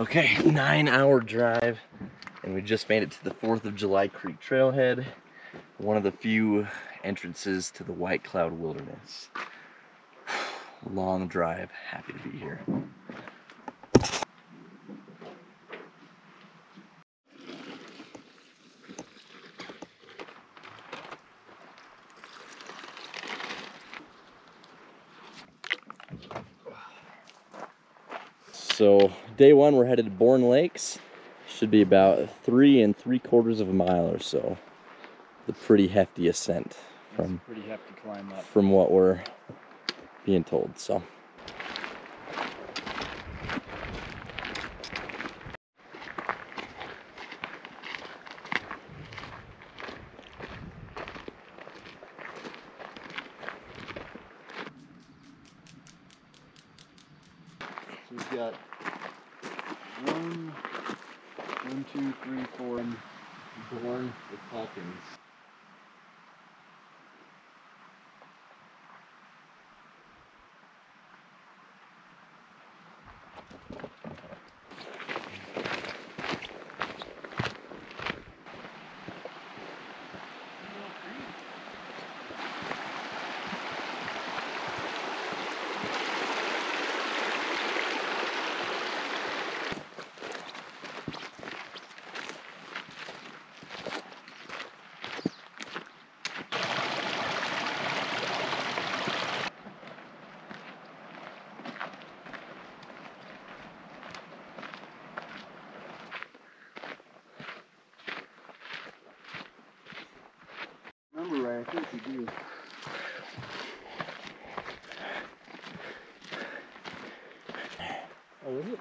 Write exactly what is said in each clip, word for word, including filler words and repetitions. Okay, nine hour drive, and we just made it to the Fourth of July Creek trailhead, one of the few entrances to the White Cloud Wilderness. Long drive, happy to be here. So day one, we're headed to Born Lakes. Should be about three and three quarters of a mile or so. The pretty hefty ascent from pretty hefty climb up. From what we're being told. So we've got one, one, two, three, four, and Born with Falcons. I think you do. Oh, is it?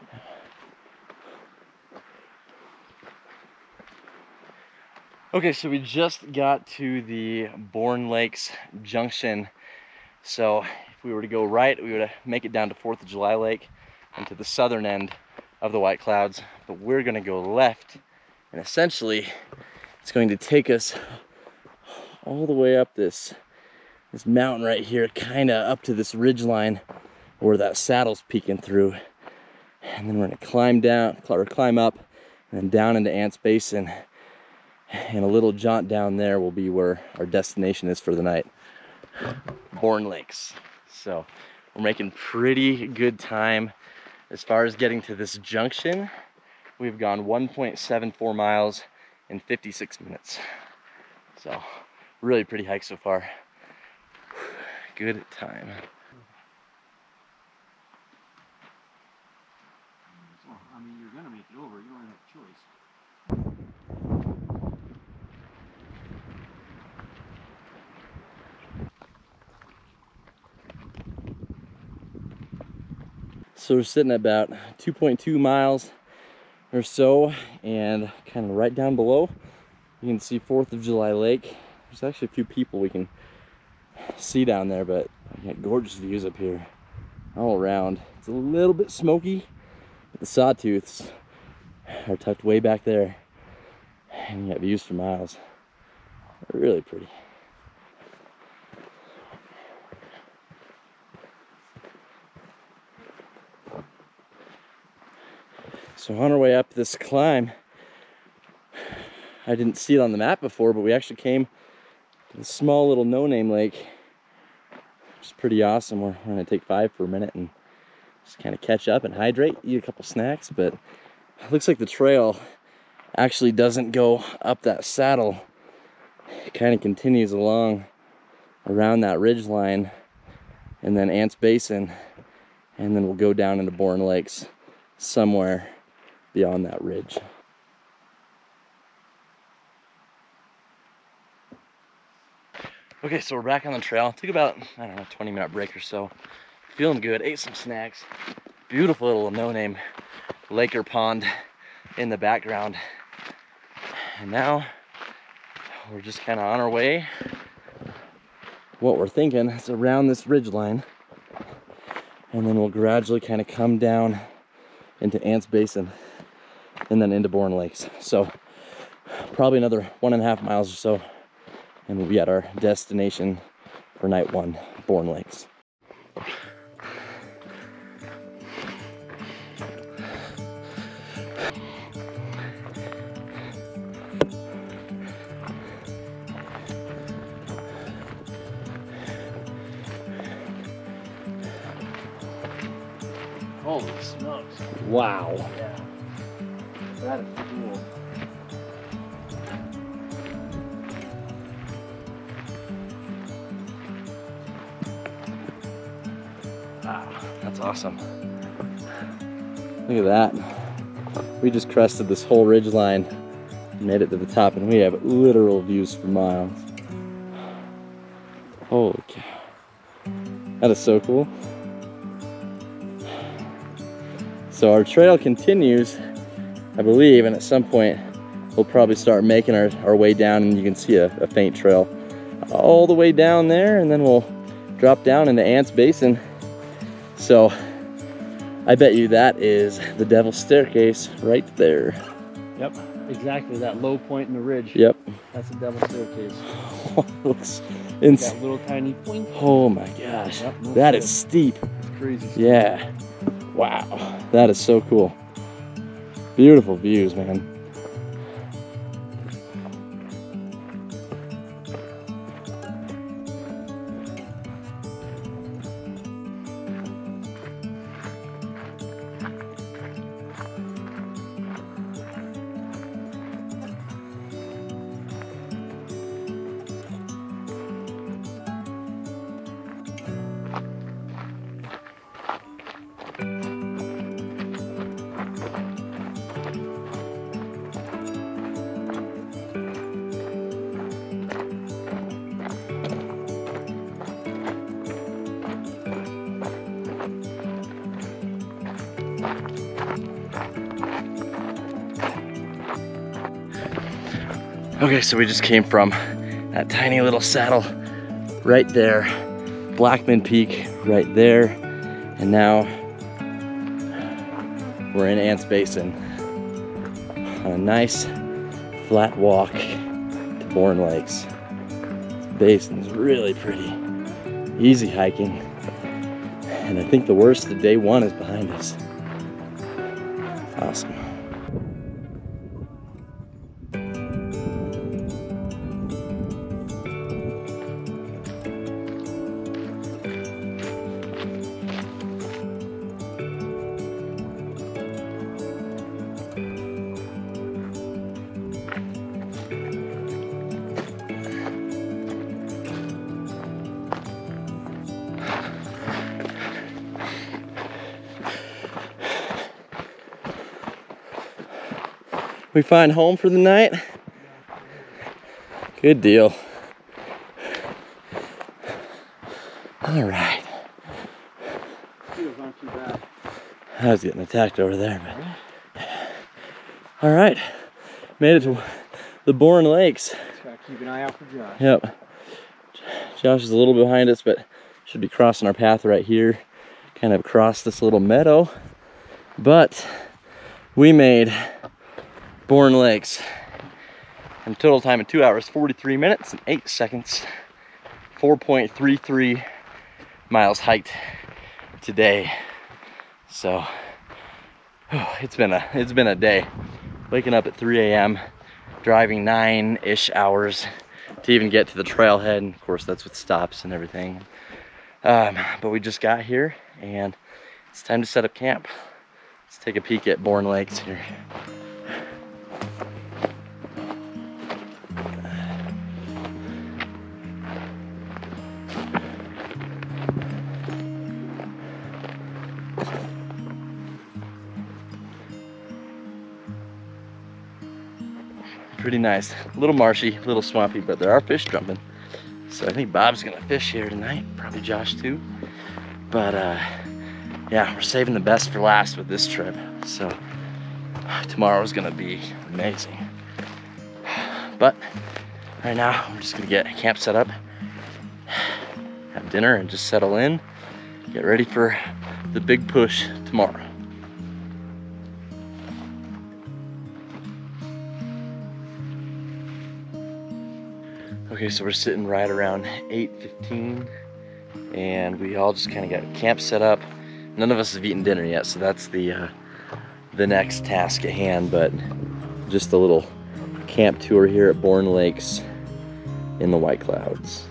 Okay, so we just got to the Born Lakes Junction. So if we were to go right, we would make it down to Fourth of July Lake and to the southern end of the White Clouds. But we're gonna go left, and essentially it's going to take us all the way up this this mountain right here, kind of up to this ridge line where that saddle's peeking through, and then we're gonna climb down, or climb up, and then down into Ants Basin, and a little jaunt down there will be where our destination is for the night, Born Lakes. So we're making pretty good time. As far as getting to this junction, we've gone one point seven four miles in fifty-six minutes. So really pretty hike so far. Good time. Well, I mean, you're gonna make it over. You don't have a choice. So we're sitting at about two point two miles or so, and kind of right down below, you can see Fourth of July Lake. There's actually a few people we can see down there, but we got gorgeous views up here all around. It's a little bit smoky, but the Sawtooths are tucked way back there, and you got views for miles. Really pretty. So on our way up this climb, I didn't see it on the map before, but we actually came to this small little no-name lake, which is pretty awesome. We're, we're gonna take five for a minute and just kind of catch up and hydrate, eat a couple snacks, but it looks like the trail actually doesn't go up that saddle. It kind of continues along around that ridge line and then Ants Basin, and then we'll go down into Born Lakes somewhere beyond that ridge. Okay, so we're back on the trail. Took about, I don't know, twenty minute break or so. Feeling good, ate some snacks. Beautiful little no-name lake or pond in the background. And now we're just kind of on our way. What we're thinking is around this ridge line, and then we'll gradually kind of come down into Ants Basin and then into Born Lakes. So probably another one and a half miles or so, and we'll be at our destination for night one, Born Lakes. Holy smokes. Wow. Yeah. That is cool. Wow, that's awesome. Look at that. We just crested this whole ridge line, made it to the top, and we have literal views for miles. Holy cow. That is so cool. So our trail continues, I believe, and at some point we'll probably start making our, our way down, and you can see a, a faint trail all the way down there, and then we'll drop down into Ants Basin. So I bet you that is the Devil's Staircase right there. Yep, exactly, that low point in the ridge. Yep. That's the Devil's Staircase. Oh, it looks insane. That little tiny point. Oh my gosh, yep, that is steep. It's crazy steep. Yeah. Wow, that is so cool. Beautiful views, man. Okay, so we just came from that tiny little saddle right there, Blackman Peak right there, and now we're in Ants Basin on a nice flat walk to Born Lakes. This basin's really pretty, easy hiking, and I think the worst of day one is behind us. Awesome. We find home for the night? Good deal. All right. I was getting attacked over there, but all right. Made it to the Born Lakes. Gotta keep an eye out for Josh. Yep. Josh is a little behind us, but should be crossing our path right here, kind of across this little meadow. But we made Born Lakes in total time of two hours forty-three minutes and eight seconds, four point three three miles hiked today. So oh, it's been a it's been a day. Waking up at three A M driving nine ish hours to even get to the trailhead, and of course that's with stops and everything, um, but we just got here and it's time to set up camp. Let's take a peek at Born Lakes here. Pretty nice, a little marshy, a little swampy, but there are fish jumping. So I think Bob's gonna fish here tonight, probably Josh too. But uh, yeah, we're saving the best for last with this trip. So tomorrow's gonna be amazing. But right now, we're just gonna get camp set up, have dinner and just settle in, get ready for the big push tomorrow. Okay, so we're sitting right around eight fifteen, and we all just kind of got camp set up. None of us have eaten dinner yet, so that's the uh, the next task at hand, but just a little camp tour here at Born Lakes in the White Clouds.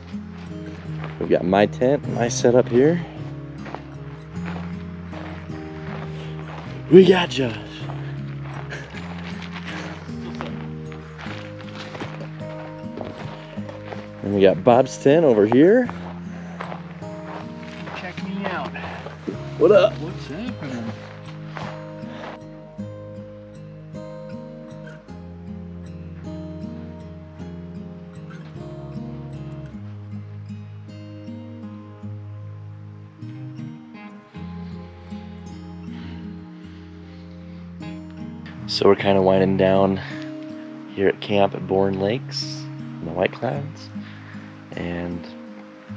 We've got my tent, my setup here. We got Josh. And we got Bob's tent over here. Check me out. What up? What's happening? So we're kind of winding down here at camp at Born Lakes in the White Clouds, and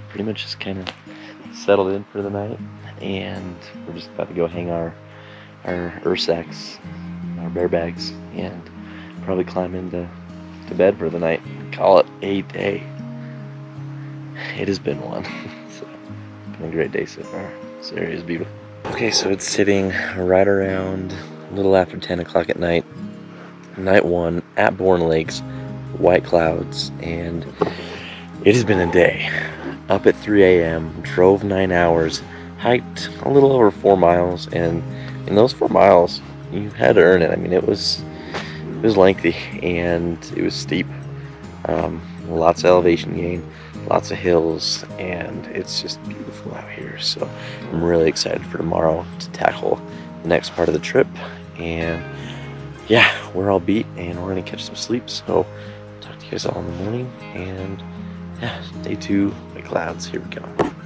pretty much just kind of settled in for the night, and we're just about to go hang our our earth sacks, our bear bags, and probably climb into to bed for the night and call it a day. It has been one. It's been a great day so far. This area is beautiful. Okay, so it's sitting right around a little after ten o'clock at night, night one at Born Lakes, White Clouds, and it has been a day. Up at three A M, drove nine hours, hiked a little over four miles, and in those four miles, you had to earn it. I mean, it was it was lengthy and it was steep. Um, lots of elevation gain, lots of hills, and it's just beautiful out here. So I'm really excited for tomorrow to tackle the next part of the trip. And yeah, we're all beat and we're gonna catch some sleep, so talk to you guys all in the morning. And yeah, day two, the clouds, here we go.